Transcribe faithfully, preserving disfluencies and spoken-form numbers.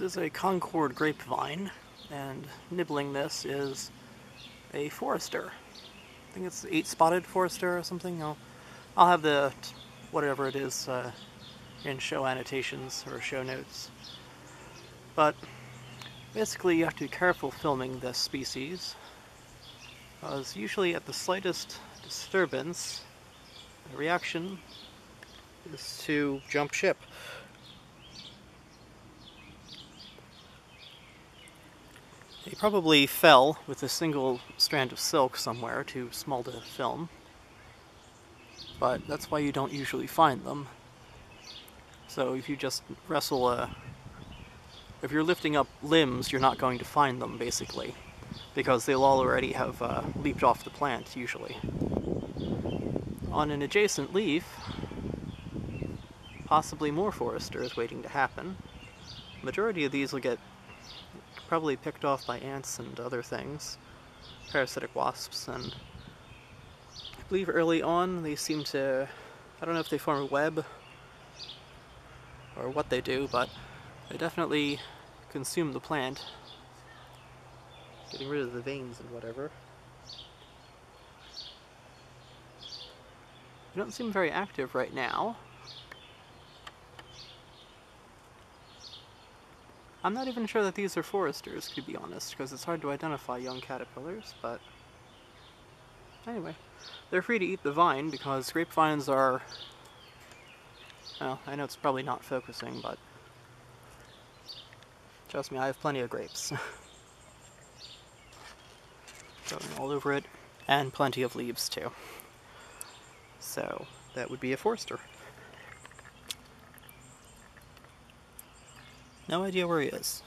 This is a Concord grapevine, and nibbling this is a forester. I think it's Eight-Spotted Forester or something. I'll, I'll have the, whatever it is, uh, in show annotations or show notes. But basically you have to be careful filming this species, because usually at the slightest disturbance, the reaction is to jump ship. They probably fell with a single strand of silk somewhere, too small to film, but that's why you don't usually find them. So if you just wrestle a... if you're lifting up limbs, you're not going to find them, basically, because they'll already have uh, leaped off the plant, usually. On an adjacent leaf, possibly more forester is waiting to happen. The majority of these will get probably picked off by ants and other things, parasitic wasps, and I believe early on they seem to, I don't know if they form a web or what they do, but they definitely consume the plant, getting rid of the veins and whatever. They don't seem very active right now. I'm not even sure that these are foresters, to be honest, because it's hard to identify young caterpillars, but anyway. They're free to eat the vine, because grapevines are... well, I know it's probably not focusing, but trust me, I have plenty of grapes. Going all over it, and plenty of leaves, too. So, that would be a forester. No idea where he is.